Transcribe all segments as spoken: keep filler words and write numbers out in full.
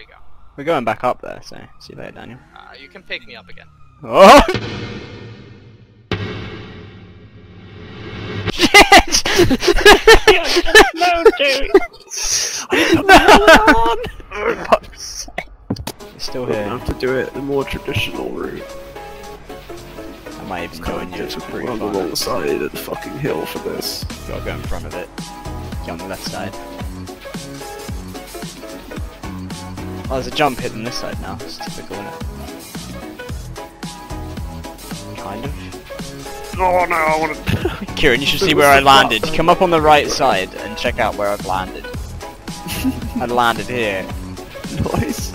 we go. We're going back up there, so see you later, Daniel. Uh, you can pick me up again. Oh! Shit! Yeah, no, dude! I didn't know what on! It's still here. I have to do it the more traditional route. I might even go and use a pretty far. I'm on the side of the fucking hill for this. You gotta go in front of it. Get on the left side. Oh, there's a jump hit on this side now. It's typical, isn't it? Kind of. Oh no, I want to. Kieran, you should see where I landed. Come up on the right side and check out where I've landed. I landed here. Nice.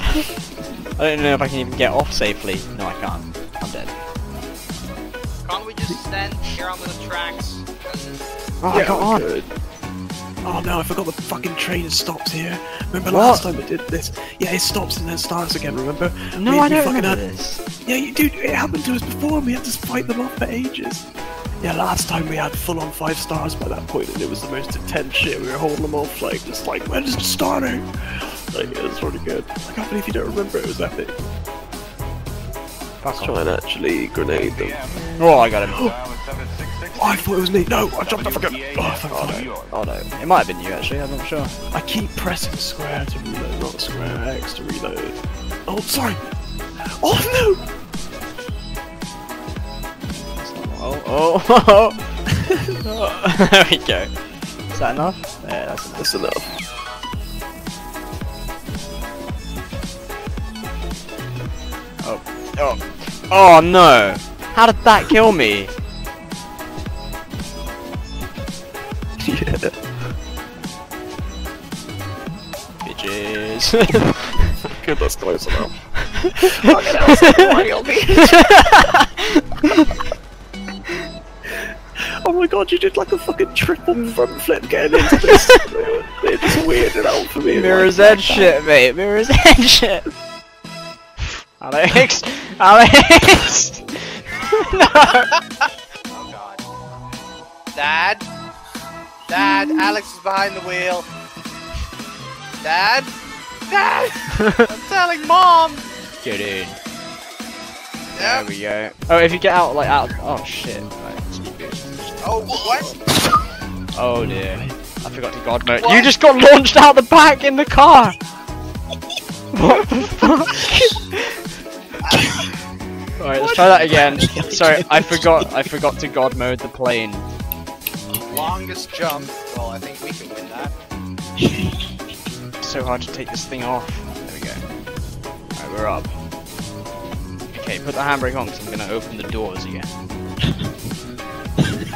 I don't know if I can even get off safely. No, I can't. I'm dead. Can't we just stand here on the tracks? Oh, yeah, I got on. Good. Oh no, I forgot the fucking train stops here. Remember what? Last time it did this? Yeah, it stops and then starts again, remember? No, we, I don't fucking remember this. Yeah, you, dude, it happened to us before and we had to fight them off for ages. Yeah, last time we had full-on five stars by that point and it was the most intense shit. We were holding them off like, just like, we're just starting. Like, it was really good. I can't believe you don't remember, it was epic. Let's try and actually grenade them. Oh, I got him. Oh, I thought it was me. No, I jumped off again. Oh, I forgot. Oh, no. It might have been you, actually. I'm not sure. I keep pressing square to reload, not square X to reload. Oh, sorry. Oh, no. Oh, oh, oh, oh. Oh. There we go. Is that enough? Yeah, that's enough. That's enough. Oh. Oh no! How did that kill me? Yeah. Bitches. Good, that's close enough. Oh, get out of the way, old bitch. Oh my god, you did like a fucking triple front flip getting into this. It just weirded out for me. Mirror's Edge shit, mate. Mirror's Edge shit. Alex! Alex! No! Oh god. Dad? Dad, Alex is behind the wheel. Dad? Dad! I'm telling mom! Get in. Yep. There we go. Oh, if you get out, like, out. Oh shit. Right, oh, what? Oh dear. I forgot to god mode. You just got launched out the back in the car! What the fuck? Alright, let's try that again. Sorry, I forgot I forgot to god mode the plane. Longest jump. Well, I think we can win that. So hard to take this thing off. There we go. Alright, we're up. Okay, put the handbrake on because I'm going to open the doors again.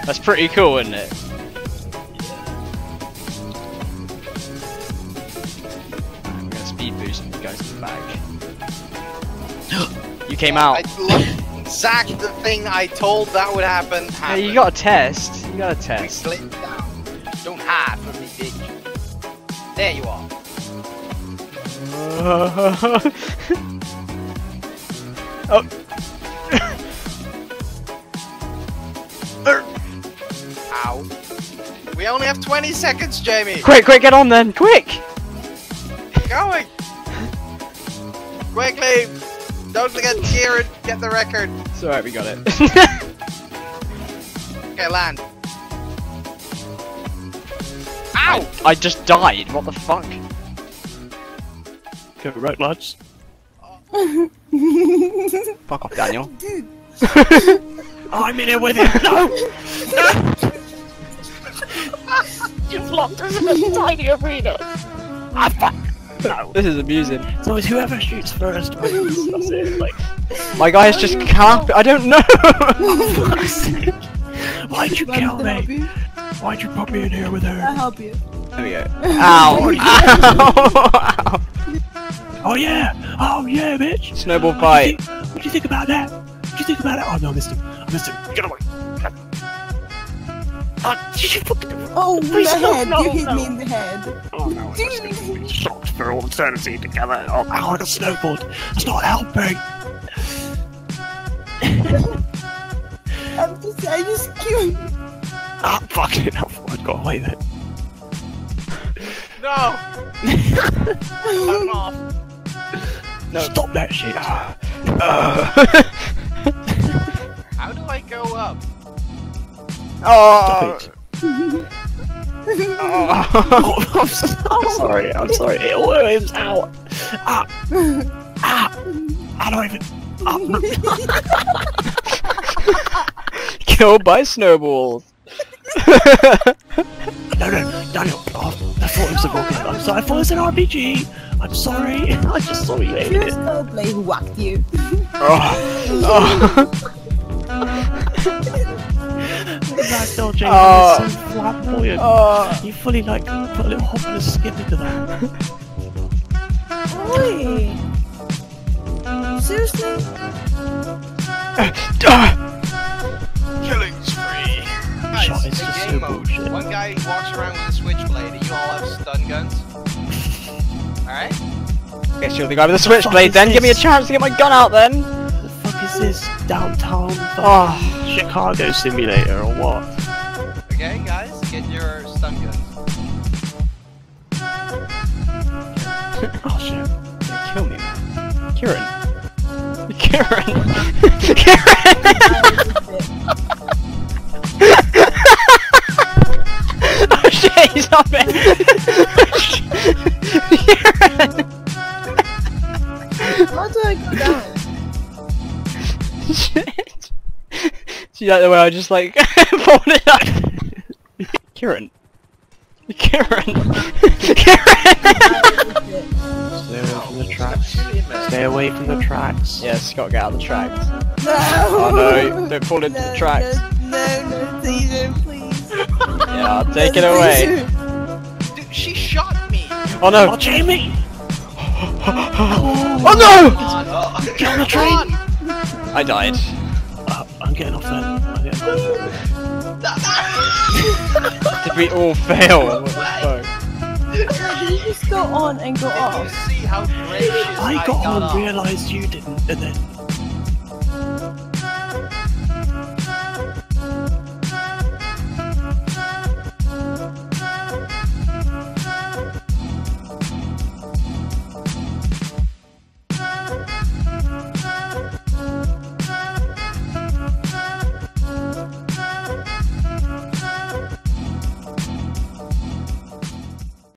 That's pretty cool, isn't it? Right, we're going to speed boost and go to the back. You came uh, out. I, look, exactly the thing I told that would happen. Happened. Yeah, you got a test. You got a test. We slid down. Don't hide from me, bitch. There you are. Oh. Ow. We only have twenty seconds, Jamie. Quick, quick, get on then. Quick. Keep going. Quickly. Don't forget Kieran, get the record! It's alright, we got it. Okay, land. Ow! I, I just died, what the fuck? Go right, lads. Oh. Fuck off, Daniel. Oh, I'm in here with him! No! No! You've locked us in a tiny arena! Ah, fuck! No. This is amusing. So it's whoever shoots first wins. That's it. Like, my guy is just cap. I don't know. Why'd you kill me? Why'd you put me in here with her? I'll help you. There we go. Ow! Ow! Ow! Oh yeah! Oh yeah, bitch! Snowball fight. What do you think about that? What do you think about that? Oh no, I missed him. I missed him. Get away! Oh, did you fucking... Oh, my head! No, you hit no. me in the head! Oh no, I'm just gonna be shocked for all eternity together! Oh, ow, I got snowboard! That's not helping! I'm just... I just killed... Ah, fucking hell, I got away then! No! I'm off! No. Stop that shit. Uh, uh. How do I go up? Oh. Stop it. Oh. I'm so, I'm sorry. I'm sorry. It worms out. Ah. Ah. I don't even. Ah. Killed by snowballs. No, no, Daniel. Oh, I thought it was a rocket. I'm sorry. I thought it was an R P G. I'm sorry, I just saw you aiming it. Probably whacked you. Oh. Oh. That dodge is so flamboyant. Oh. You fully like put a little hop and a skip into that. Oi! Seriously? Killing spree. Guys, shot is just so bullshit. One guy walks around with a switchblade. You all have stun guns. Alright? Guess you're the guy with the switchblade then, give me a chance to get my gun out then! The fuck is this? Downtown oh, Chicago simulator or what? Okay guys, get your stun guns. Oh shit. They kill me man. Kieran. Kieran! Kieran! Oh shit, he's not there! How do I go down? Shit. See that the way I just like pulled it up? Kieran. Kieran. Kieran. Stay away from the tracks. Stay away from the tracks. Yes, Scott, get out of the tracks. No. Oh no, don't fall into no, the tracks. No, no, no, Steven, please. Yeah, I'll take it away. Dude, she shot me. Oh no! Oh, Jamie! Oh, oh no! Get on the train! I died. Uh, I'm getting off then. I'm getting off. Did we all fail? What the fuck? Did you just go on and go off? I got on, realised you didn't, and then...